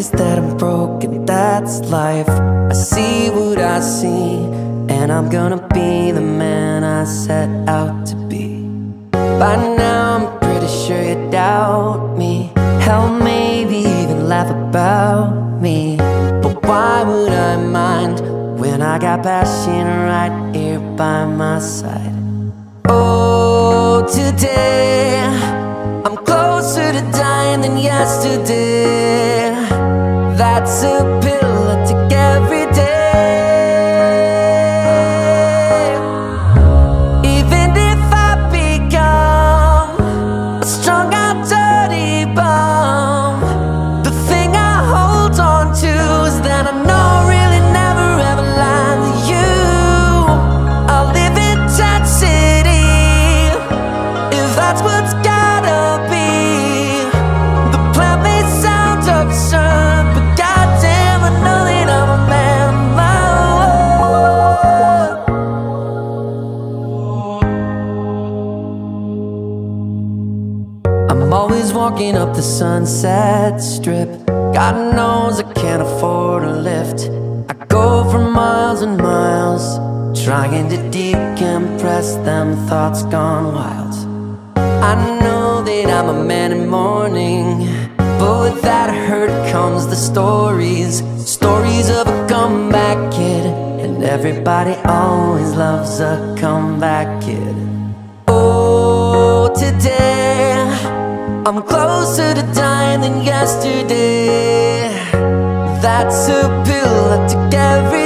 is that I'm broken, that's life. I see what I see, and I'm gonna be the man I set out to be. By now I'm pretty sure you doubt me, hell, maybe even laugh about me. But why would I mind when I got passion right here by my side? Oh, today I'm closer to dying than yesterday. That's a pill I take every day. Even if I become a strung out dirty bum, the thing I hold on to is that I know really never ever lied to you. I live in Tat City, if that's what's gotta be. The plan may sound absurd, walking up the Sunset Strip, God knows I can't afford a lift. I go for miles and miles, trying to decompress them thoughts gone wild. I know that I'm a man in mourning, but with that hurt comes the stories. Stories of a comeback kid, and everybody always loves a comeback kid. Oh, today I'm closer to dying than yesterday. That's a pill I took every